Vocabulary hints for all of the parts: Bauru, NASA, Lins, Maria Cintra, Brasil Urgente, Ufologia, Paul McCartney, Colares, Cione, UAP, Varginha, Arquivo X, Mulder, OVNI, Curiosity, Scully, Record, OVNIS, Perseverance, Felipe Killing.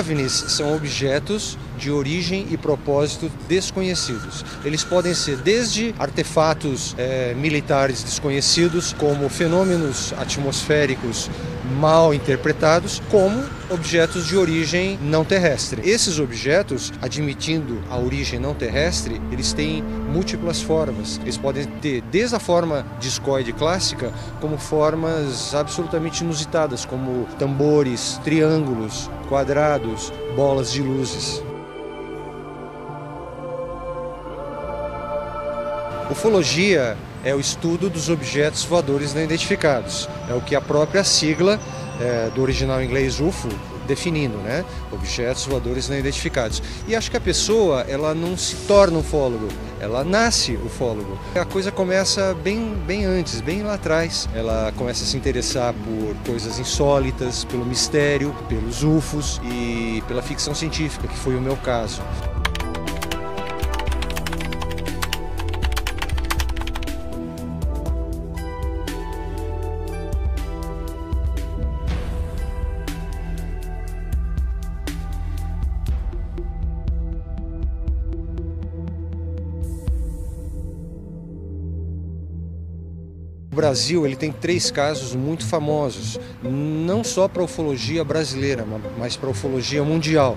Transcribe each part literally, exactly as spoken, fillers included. O V NIs são objetos de origem e propósito desconhecidos. Eles podem ser desde artefatos eh, militares desconhecidos, como fenômenos atmosféricos mal interpretados, como objetos de origem não terrestre. Esses objetos, admitindo a origem não terrestre, eles têm múltiplas formas. Eles podem ter desde a forma discoide clássica, como formas absolutamente inusitadas, como tambores, triângulos, quadrados, bolas de luzes. Ufologia é o estudo dos objetos voadores não identificados. É o que a própria sigla é, do original inglês U F O definindo, né? Objetos voadores não identificados. E acho que a pessoa, ela não se torna ufólogo, ela nasce ufólogo. A coisa começa bem, bem antes, bem lá atrás. Ela começa a se interessar por coisas insólitas, pelo mistério, pelos U F Os e pela ficção científica, que foi o meu caso. O Brasil ele tem três casos muito famosos, não só para a ufologia brasileira, mas para a ufologia mundial.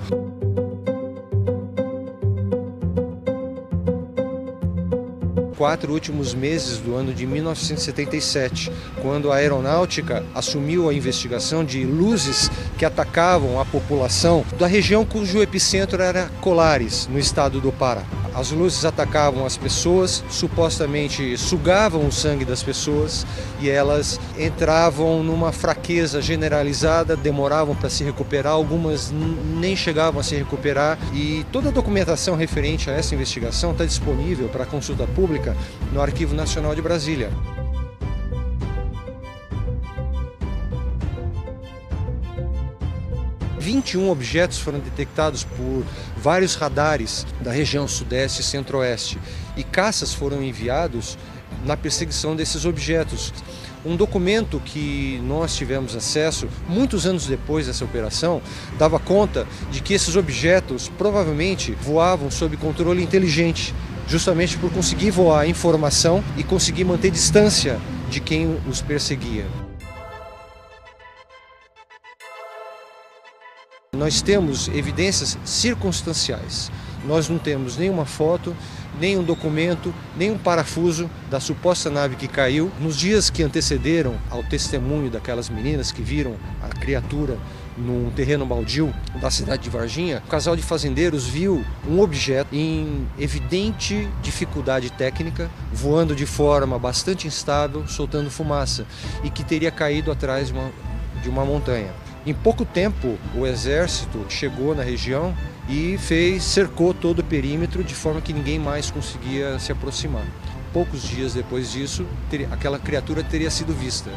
Quatro últimos meses do ano de mil novecentos e setenta e sete, quando a aeronáutica assumiu a investigação de luzes que atacavam a população da região cujo epicentro era Colares, no estado do Pará. As luzes atacavam as pessoas, supostamente sugavam o sangue das pessoas e elas entravam numa fraqueza generalizada, demoravam para se recuperar, algumas nem chegavam a se recuperar. E toda a documentação referente a essa investigação está disponível para consulta pública no Arquivo Nacional de Brasília. vinte e um objetos foram detectados por vários radares da região sudeste e centro-oeste e caças foram enviados na perseguição desses objetos. Um documento que nós tivemos acesso, muitos anos depois dessa operação, dava conta de que esses objetos provavelmente voavam sob controle inteligente, justamente por conseguir voar informação e conseguir manter distância de quem os perseguia. Nós temos evidências circunstanciais. Nós não temos nenhuma foto, nenhum documento, nenhum parafuso da suposta nave que caiu. Nos dias que antecederam ao testemunho daquelas meninas que viram a criatura num terreno baldio da cidade de Varginha, o casal de fazendeiros viu um objeto em evidente dificuldade técnica, voando de forma bastante instável, soltando fumaça, e que teria caído atrás de uma, de uma montanha. Em pouco tempo, o exército chegou na região e fez, cercou todo o perímetro de forma que ninguém mais conseguia se aproximar. Poucos dias depois disso, ter, aquela criatura teria sido vista.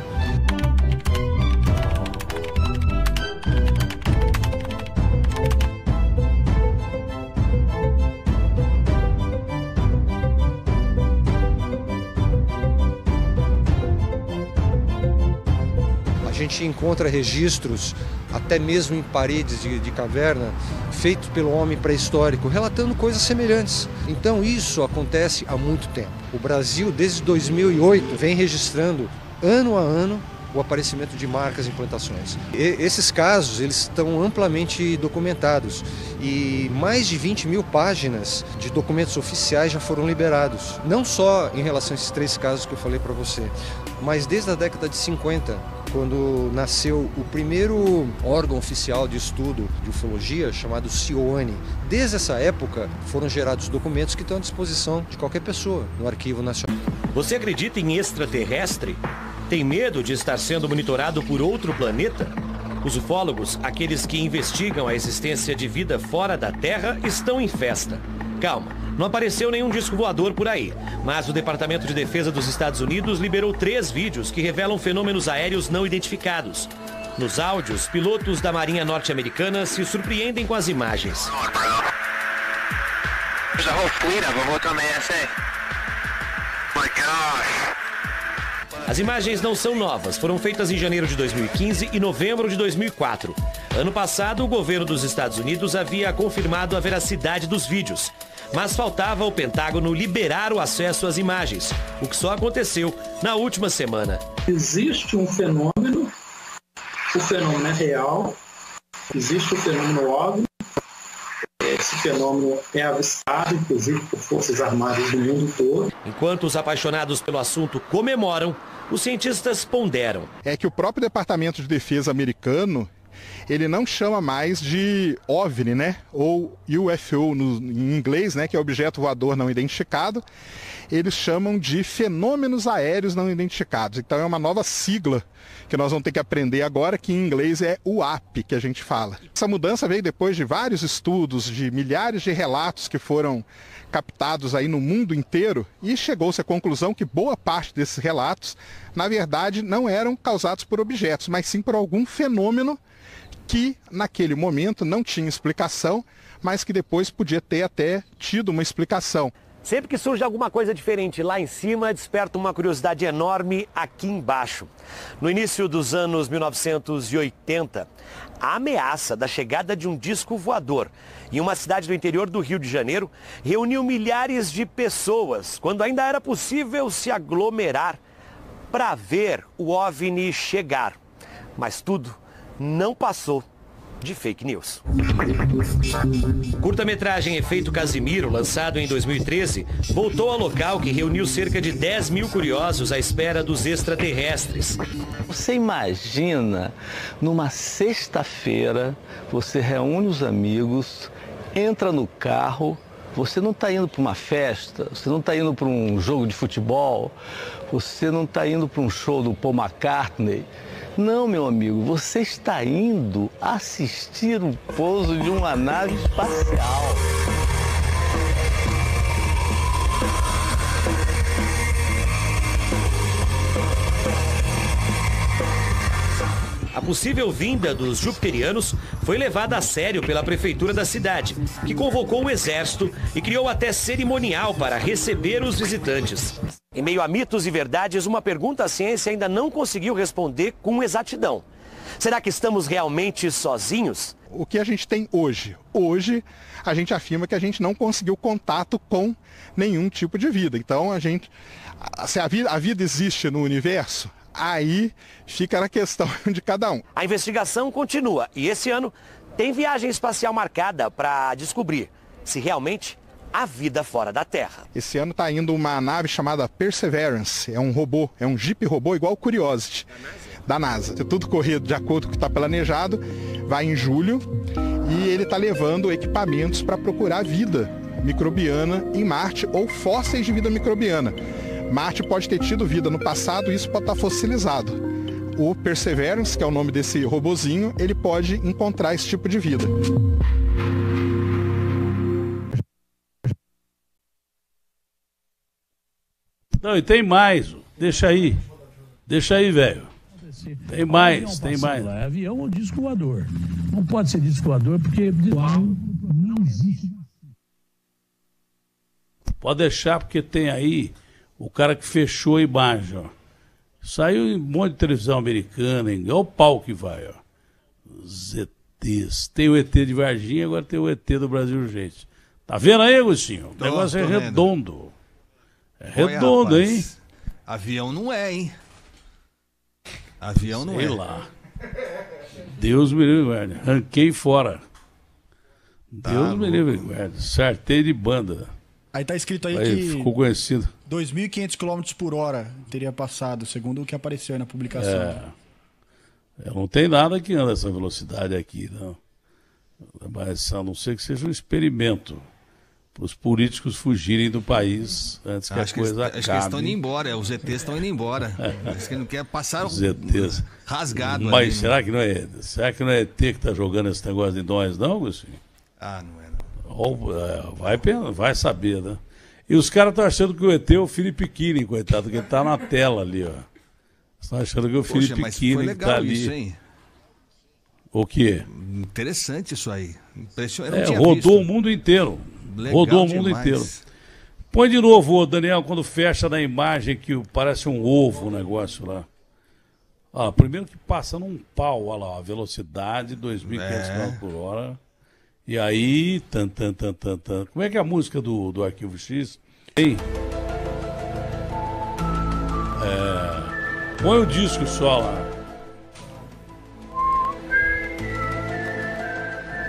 A gente encontra registros, até mesmo em paredes de, de caverna, feitos pelo homem pré-histórico, relatando coisas semelhantes. Então isso acontece há muito tempo. O Brasil, desde dois mil e oito, vem registrando, ano a ano, o aparecimento de marcas e implantações. E esses casos eles estão amplamente documentados e mais de vinte mil páginas de documentos oficiais já foram liberados. Não só em relação a esses três casos que eu falei para você, mas desde a década de cinquenta, quando nasceu o primeiro órgão oficial de estudo de ufologia, chamado Cione. Desde essa época, foram gerados documentos que estão à disposição de qualquer pessoa no Arquivo Nacional. Você acredita em extraterrestre? Tem medo de estar sendo monitorado por outro planeta? Os ufólogos, aqueles que investigam a existência de vida fora da Terra, estão em festa. Calma. Não apareceu nenhum disco voador por aí, mas o Departamento de Defesa dos Estados Unidos liberou três vídeos que revelam fenômenos aéreos não identificados. Nos áudios, pilotos da Marinha norte-americana se surpreendem com as imagens. As imagens não são novas, foram feitas em janeiro de dois mil e quinze e novembro de dois mil e quatro. Ano passado, o governo dos Estados Unidos havia confirmado a veracidade dos vídeos, mas faltava ao Pentágono liberar o acesso às imagens, o que só aconteceu na última semana. Existe um fenômeno, o fenômeno é real, existe o fenômeno óbvio, esse fenômeno é avistado, inclusive, por forças armadas do mundo todo. Enquanto os apaixonados pelo assunto comemoram, os cientistas ponderam. É que o próprio Departamento de Defesa americano, ele não chama mais de OVNI, né? Ou U F O no, em inglês, né? Que é objeto voador não identificado. Eles chamam de fenômenos aéreos não identificados. Então é uma nova sigla que nós vamos ter que aprender agora, que em inglês é U A P, que a gente fala. Essa mudança veio depois de vários estudos, de milhares de relatos que foram captados aí no mundo inteiro, e chegou-se à conclusão que boa parte desses relatos, na verdade, não eram causados por objetos, mas sim por algum fenômeno que naquele momento não tinha explicação, mas que depois podia ter até tido uma explicação. Sempre que surge alguma coisa diferente lá em cima, desperta uma curiosidade enorme aqui embaixo. No início dos anos mil novecentos e oitenta, a ameaça da chegada de um disco voador em uma cidade do interior do Rio de Janeiro reuniu milhares de pessoas, quando ainda era possível se aglomerar para ver o OVNI chegar. Mas tudo não passou de fake news. O curta-metragem Efeito Casimiro, lançado em dois mil e treze, voltou ao local que reuniu cerca de dez mil curiosos à espera dos extraterrestres. Você imagina, numa sexta-feira, você reúne os amigos, entra no carro, você não está indo para uma festa, você não está indo para um jogo de futebol, você não está indo para um show do Paul McCartney. Não, meu amigo, você está indo assistir o pouso de uma nave espacial. A possível vinda dos jupiterianos foi levada a sério pela prefeitura da cidade, que convocou o exército e criou até cerimonial para receber os visitantes. Em meio a mitos e verdades, uma pergunta a ciência ainda não conseguiu responder com exatidão. Será que estamos realmente sozinhos? O que a gente tem hoje? Hoje, a gente afirma que a gente não conseguiu contato com nenhum tipo de vida. Então, a gente, se a vida, a vida existe no universo, aí fica na questão de cada um. A investigação continua e esse ano tem viagem espacial marcada para descobrir se realmente a vida fora da Terra. Esse ano está indo uma nave chamada Perseverance, é um robô, é um Jeep robô igual o Curiosity, da NASA. Se tudo correr de acordo com o que está planejado, vai em julho, e ele está levando equipamentos para procurar vida microbiana em Marte ou fósseis de vida microbiana. Marte pode ter tido vida no passado e isso pode estar fossilizado. O Perseverance, que é o nome desse robozinho, ele pode encontrar esse tipo de vida. Não, e tem mais. Deixa aí. Deixa aí, velho. Tem mais, tem mais. Avião ou disco voador. Não pode ser disco voador porque não existe. Pode deixar, porque tem aí o cara que fechou a imagem, ó. Saiu em um monte de televisão americana, hein? Olha o pau que vai, ó. Os E Tês. Tem o E Tê de Varginha, agora tem o E Tê do Brasil Urgente. Tá vendo aí, Agostinho? O negócio é redondo. É redondo, olha, hein? Avião não é, hein? Avião não é. Sei lá. Deus me livre, velho. Ranquei fora. Tá, Deus louco. Me livre, velho. Sartei de banda. Aí tá escrito aí, aí que ficou conhecido. dois mil e quinhentos quilômetros por hora teria passado, segundo o que apareceu aí na publicação. É. É, não tem nada que anda essa velocidade aqui, não. Mas a não ser que seja um experimento. Os políticos fugirem do país antes que acho a coisa que, acabe. Acho que eles estão indo embora, os E Tês estão indo embora. Acho que não quer passar os E Tês rasgado. Mas ali, será, né? que não é, será que não é E Tê que está jogando esse negócio de nós, não, Agostinho? Ah, não é, não. Ou, é, vai, vai saber, né? E os caras estão achando que o E Tê é o Felipe Killing, coitado, que ele está na tela ali, ó. Estão achando que é o Felipe Killing está ali. Isso, hein? O quê? Interessante isso aí. Impressionante. É, rodou visto. O mundo inteiro. Legal, rodou o mundo demais. Inteiro. Põe de novo, ô Daniel, quando fecha na imagem que parece um ovo o negócio lá. Ó, primeiro que passa num pau, olha lá, ó, velocidade, dois mil e quinhentos é. km por hora. E aí, tan, tan, tan, tan, tan. Como é que é a música do, do Arquivo X? Ei. É... Põe o disco só lá.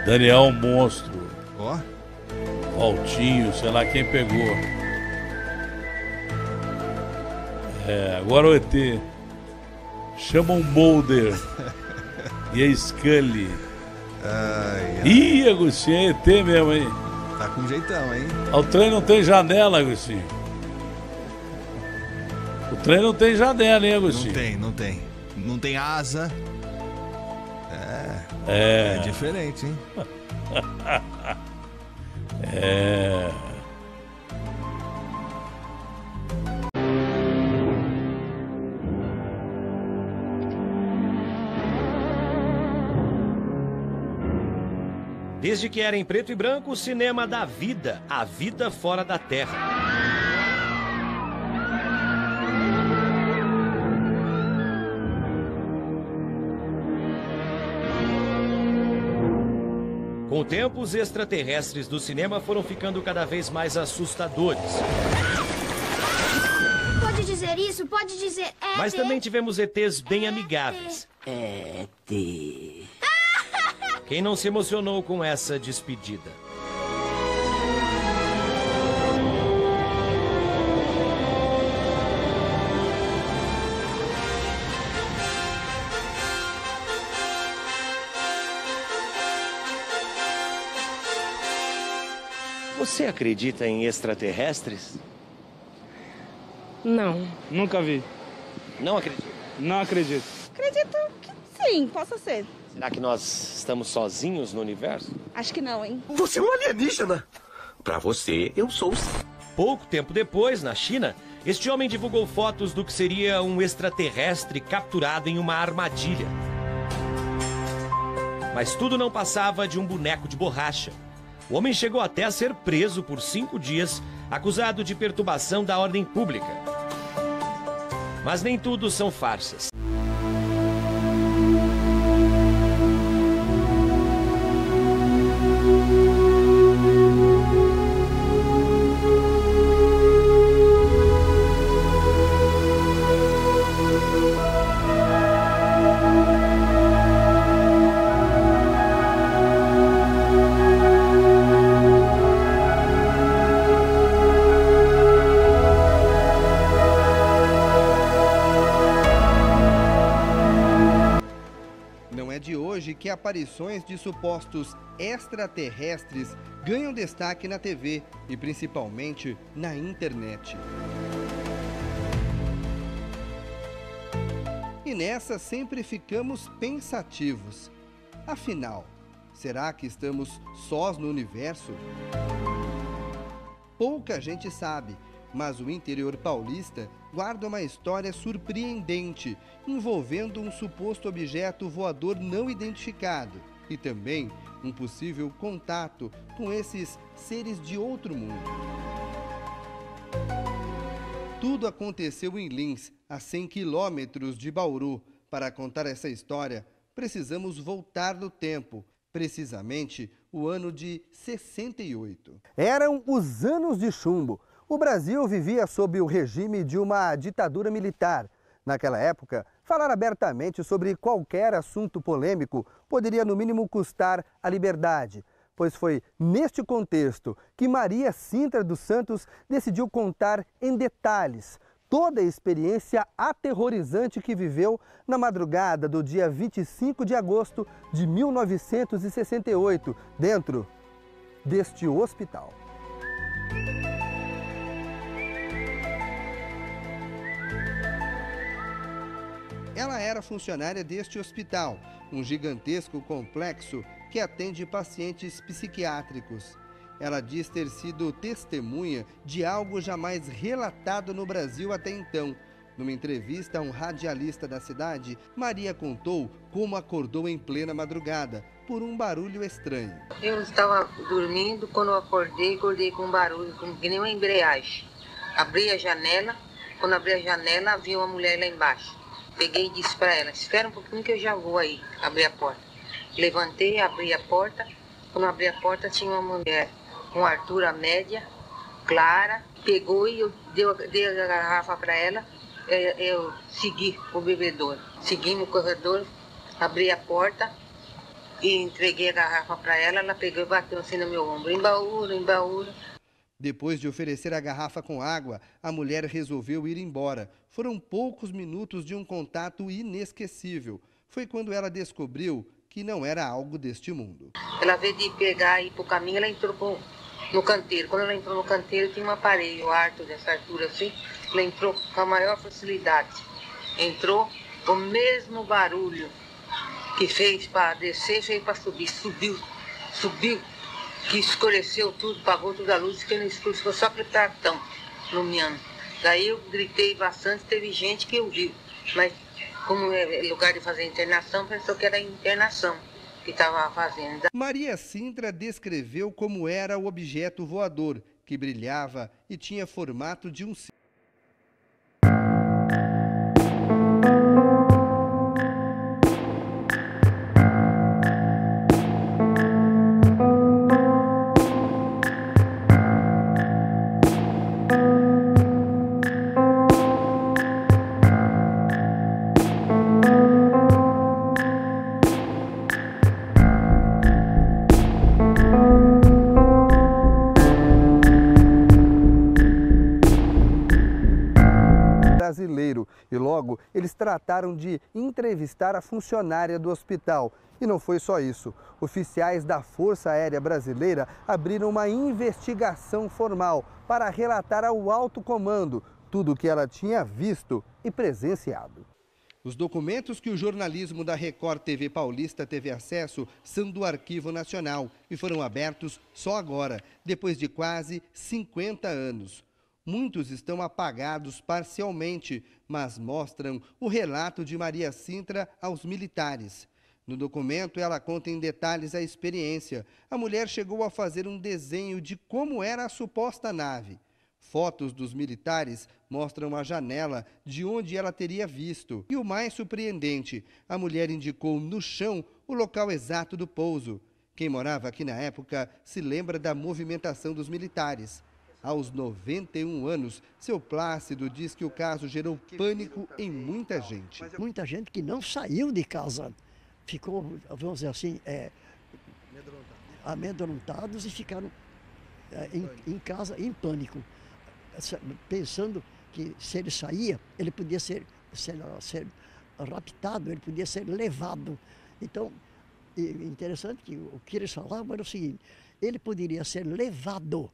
Daniel Monstro. Ó. Oh. Altinho, sei lá quem pegou. É, agora o E T. Chamam Mulder e a Scully. Ai, ai. Ih, Agostinho, é E T mesmo, hein? Tá com jeitão, hein? O trem não tem janela, Agostinho. O trem não tem janela, hein, Agostinho? Não tem, não tem. Não tem asa. É. É, é diferente, hein? É. Desde que era em preto e branco, o cinema da vida, a vida fora da Terra. Com o tempo, os extraterrestres do cinema foram ficando cada vez mais assustadores. Pode dizer isso, pode dizer E T. Mas também tivemos E Ts bem amigáveis. E T. Quem não se emocionou com essa despedida? Você acredita em extraterrestres? Não. Nunca vi. Não acredito? Não acredito. Acredito que sim, possa ser. Será que nós estamos sozinhos no universo? Acho que não, hein? Você é um alienígena. Pra você, eu sou. Pouco tempo depois, na China, este homem divulgou fotos do que seria um extraterrestre capturado em uma armadilha. Mas tudo não passava de um boneco de borracha. O homem chegou até a ser preso por cinco dias, acusado de perturbação da ordem pública. Mas nem tudo são farsas. Que aparições de supostos extraterrestres ganham destaque na T V e principalmente na internet. E nessa sempre ficamos pensativos. Afinal, será que estamos sós no universo? Pouca gente sabe, mas o interior paulista guarda uma história surpreendente envolvendo um suposto objeto voador não identificado e também um possível contato com esses seres de outro mundo. Tudo aconteceu em Lins, a cem quilômetros de Bauru. Para contar essa história, precisamos voltar no tempo, precisamente o ano de sessenta e oito. Eram os anos de chumbo. O Brasil vivia sob o regime de uma ditadura militar. Naquela época, falar abertamente sobre qualquer assunto polêmico poderia, no mínimo, custar a liberdade. Pois foi neste contexto que Maria Cintra dos Santos decidiu contar em detalhes toda a experiência aterrorizante que viveu na madrugada do dia vinte e cinco de agosto de mil novecentos e sessenta e oito, dentro deste hospital. Ela era funcionária deste hospital, um gigantesco complexo que atende pacientes psiquiátricos. Ela diz ter sido testemunha de algo jamais relatado no Brasil até então. Numa entrevista a um radialista da cidade, Maria contou como acordou em plena madrugada por um barulho estranho. Eu estava dormindo, quando eu acordei, acordei com um barulho, com que nem uma embreagem. Abri a janela, quando abri a janela, vi uma mulher lá embaixo. Peguei e disse para ela, espera um pouquinho que eu já vou aí, abri a porta. Levantei, abri a porta. Quando abri a porta tinha uma mulher com altura média, clara. Pegou e eu dei, dei a garrafa para ela. Eu segui o bebedouro. Segui no corredor, abri a porta e entreguei a garrafa para ela. Ela pegou e bateu assim no meu ombro. Embaúra, embaúra. Depois de oferecer a garrafa com água, a mulher resolveu ir embora. Foram poucos minutos de um contato inesquecível. Foi quando ela descobriu que não era algo deste mundo. Ela veio de pegar e ir para o caminho, ela entrou pro, no canteiro. Quando ela entrou no canteiro, tinha um aparelho alto dessa altura assim. Ela entrou com a maior facilidade. Entrou o mesmo barulho que fez para descer, fez para subir. Subiu, subiu, que escureceu tudo, pagou toda a luz, que não escuro, ficou só aquele cartão lumiando. Daí eu gritei bastante, teve gente que ouviu, mas como é lugar de fazer internação, pensou que era internação que estava fazendo. Maria Cintra descreveu como era o objeto voador, que brilhava e tinha formato de um círculo. E logo eles trataram de entrevistar a funcionária do hospital. E não foi só isso. Oficiais da Força Aérea Brasileira abriram uma investigação formal para relatar ao alto comando tudo o que ela tinha visto e presenciado. Os documentos que o jornalismo da Record T V Paulista teve acesso são do Arquivo Nacional e foram abertos só agora, depois de quase cinquenta anos. Muitos estão apagados parcialmente, mas mostram o relato de Maria Cintra aos militares. No documento, ela conta em detalhes a experiência. A mulher chegou a fazer um desenho de como era a suposta nave. Fotos dos militares mostram a janela de onde ela teria visto. E o mais surpreendente, a mulher indicou no chão o local exato do pouso. Quem morava aqui na época se lembra da movimentação dos militares. Aos noventa e um anos, seu Plácido diz que o caso gerou pânico em muita gente. Muita gente que não saiu de casa, ficou, vamos dizer assim, é, amedrontados e ficaram é, em, em casa em pânico, pensando que se ele saía, ele podia ser, ser, ser raptado, ele podia ser levado. Então, é interessante que o que eles falavam era o seguinte, ele poderia ser levado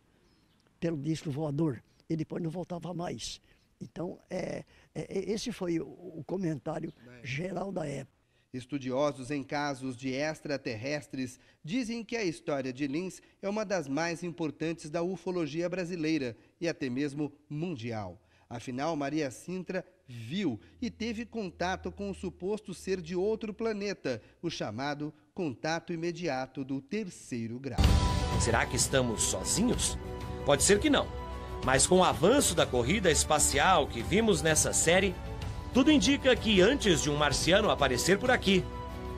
pelo disco voador, e depois não voltava mais. Então, é, é, esse foi o, o comentário geral da época. Estudiosos em casos de extraterrestres dizem que a história de Lins é uma das mais importantes da ufologia brasileira e até mesmo mundial. Afinal, Maria Cintra viu e teve contato com o suposto ser de outro planeta, o chamado contato imediato do terceiro grau. Será que estamos sozinhos? Pode ser que não, mas com o avanço da corrida espacial que vimos nessa série, tudo indica que antes de um marciano aparecer por aqui,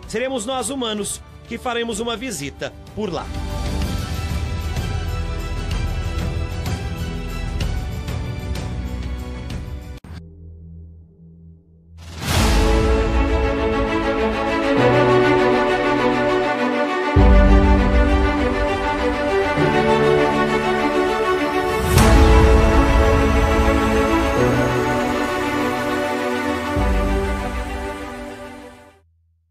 seremos nós humanos que faremos uma visita por lá.